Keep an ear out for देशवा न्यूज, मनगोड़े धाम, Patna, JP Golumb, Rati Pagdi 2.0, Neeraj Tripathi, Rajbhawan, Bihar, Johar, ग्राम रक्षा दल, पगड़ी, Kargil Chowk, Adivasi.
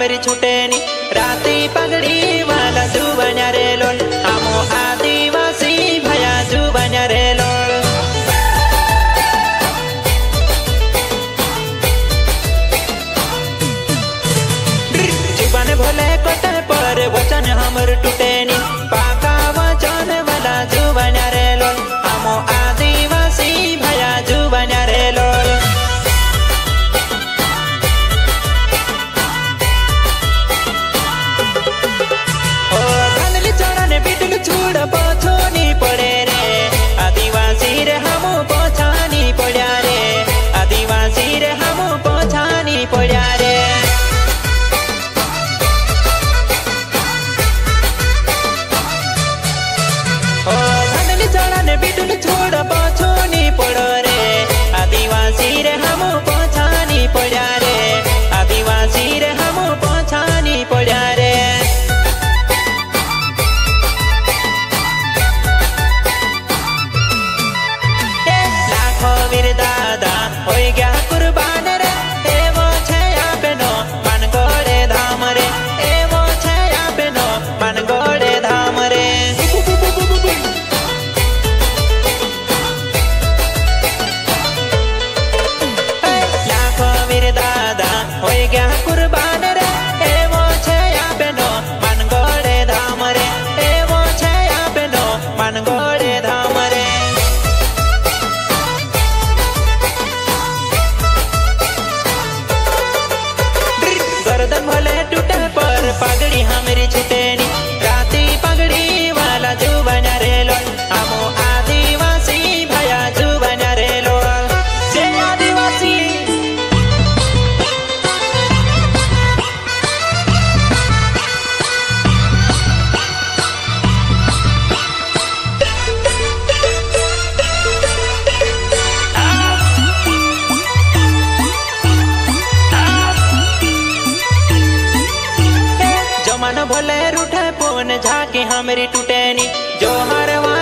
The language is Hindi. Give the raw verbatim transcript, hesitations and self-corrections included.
मेरी छूटे नी राती पगड़ी वाला जुबन्या रे लोल हमो आदिवासी भया जुबन्या रे लोल। जुबान भोले कोटे पर वचन हमर टूटे नी पाका वचन वाला जुबन्या रे लोल हमो आदिवासी भया जुबन्या रे लोल। छोड़ पोछो नी पड़े रे आदिवासी रे हमो पोछा नी पड़ा रे आदिवासी रे हमो पोछा नी पड़ा रे। ओ धनली चढ़ा ने बिटुल छोड़ पोछो नी पड़ो रे आदिवासी रे हमो पोछा नी पड़ा रे आदिवासी रे हमो पोछा नी पड़ा रे। मेरे दादा हो गया कुर्बान रे ए वो छया बेनो मनगोड़े धाम रे ए वो छया बेनो मनगोड़े धाम रे। लाखों मेरे दादा हो गया कुर्बान रे ए वो छया बेनो मनगोड़े धाम रे ए वो छया बेनो मनगोड़े धाम रे। भले टूटे पर पगड़ी हमारी छूटे नी राती पगड़ी वाला जुबन्या रे लोल हमो आदिवासी भया जुबन्या रे लोल। जे आदिवासी मन भोले रूठे पोन झाके हमरी टूटेनी जोहर।